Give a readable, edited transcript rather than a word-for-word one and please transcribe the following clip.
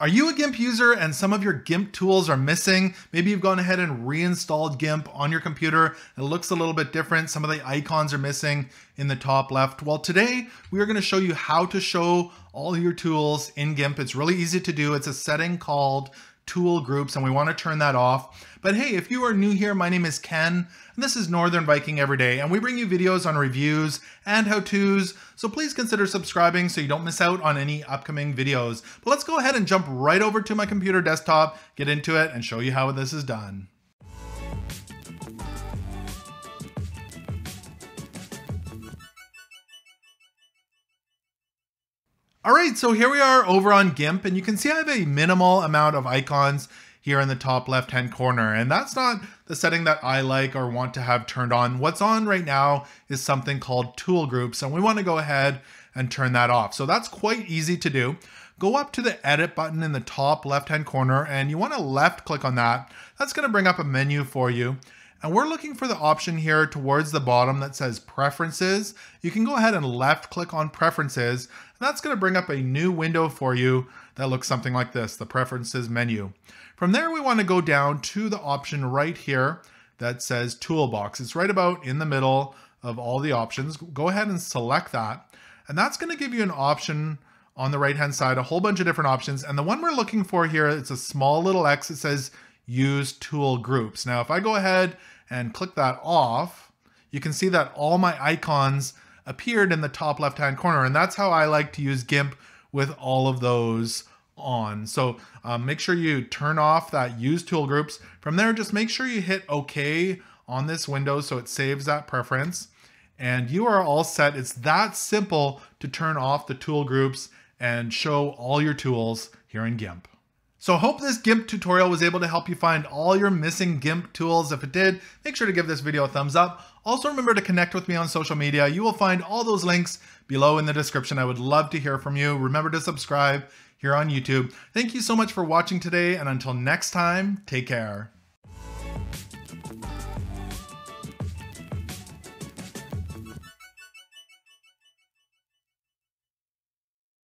Are you a GIMP user and some of your GIMP tools are missing? Maybe you've gone ahead and reinstalled GIMP on your computer and it looks a little bit different. Some of the icons are missing in the top left. Well, today we are going to show you how to show all your tools in GIMP. It's really easy to do. It's a setting called tool groups and we want to turn that off. But hey, if you are new here, my name is Ken and this is Northern Viking Everyday and we bring you videos on reviews and how-tos, so please consider subscribing so you don't miss out on any upcoming videos. But let's go ahead and jump right over to my computer desktop, get into it and show you how this is done. All right, so here we are over on GIMP and you can see I have a minimal amount of icons here in the top left-hand corner. And that's not the setting that I like or want to have turned on. What's on right now is something called tool groups and we want to go ahead and turn that off. So that's quite easy to do. Go up to the edit button in the top left-hand corner and you want to left click on that. That's going to bring up a menu for you. And we're looking for the option here towards the bottom that says preferences. You can go ahead and left click on preferences. And that's going to bring up a new window for you that looks something like this, the preferences menu. From there, we want to go down to the option right here that says toolbox. It's right about in the middle of all the options. Go ahead and select that. And that's going to give you an option on the right-hand side, a whole bunch of different options. And the one we're looking for here, it's a small little X that says use tool groups. Now, if I go ahead and click that off, you can see that all my icons appeared in the top left-hand corner. And that's how I like to use GIMP with all of those on. So make sure you turn off that use tool groups. From there, just make sure you hit OK on this window so it saves that preference. And you are all set. It's that simple to turn off the tool groups and show all your tools here in GIMP. So I hope this GIMP tutorial was able to help you find all your missing GIMP tools. If it did, make sure to give this video a thumbs up. Also remember to connect with me on social media. You will find all those links below in the description. I would love to hear from you. Remember to subscribe here on YouTube. Thank you so much for watching today, and until next time, take care.